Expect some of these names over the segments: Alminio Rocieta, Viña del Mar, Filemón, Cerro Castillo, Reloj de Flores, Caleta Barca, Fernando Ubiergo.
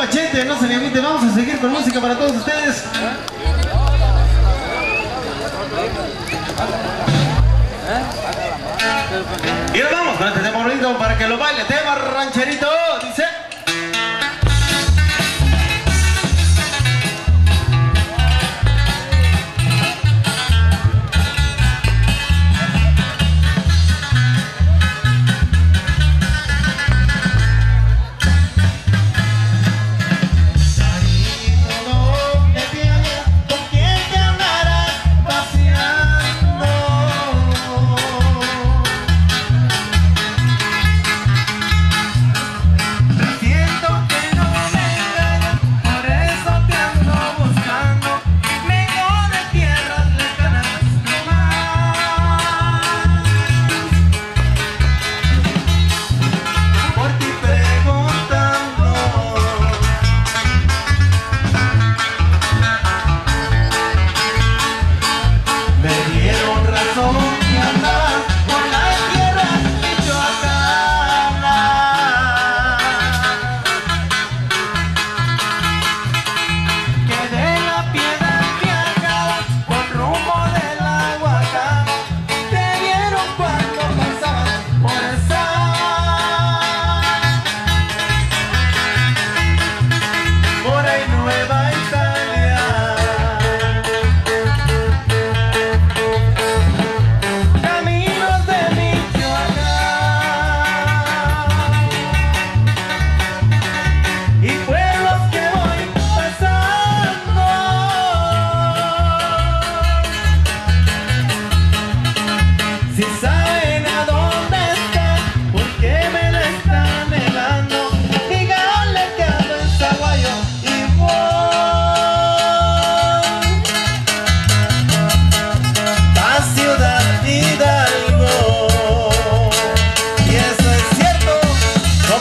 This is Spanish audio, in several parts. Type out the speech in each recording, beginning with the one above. Machete, no se me olviden, vamos a seguir con música para todos ustedes. Y nos vamos con este tema bonito para que lo baile, tema rancherito, dice.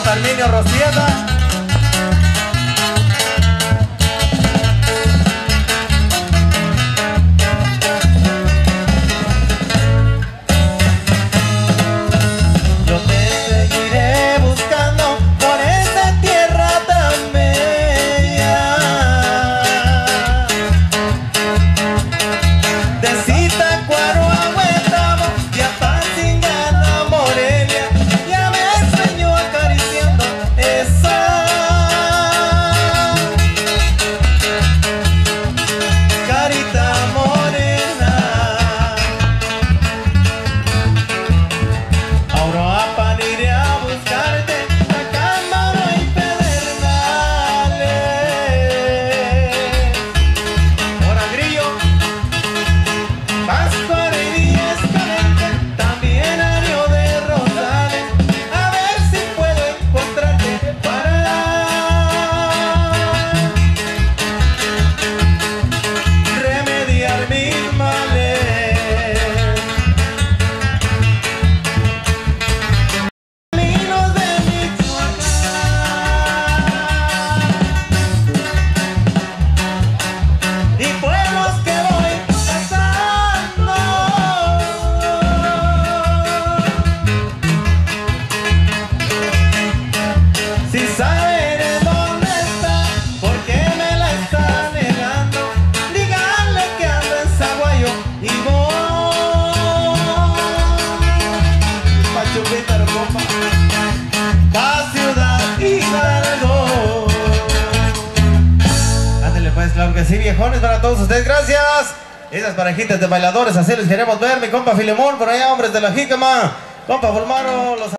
Alminio Rocieta. Claro que sí, viejones, para todos ustedes, gracias. Esas parejitas de bailadores, así les queremos ver. Mi compa Filemón, por allá, hombres de la jícama. Compa Fulmaro, los